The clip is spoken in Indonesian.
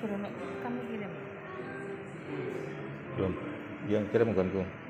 Belum, kamu kirim? Belum, yang kirim bukan aku.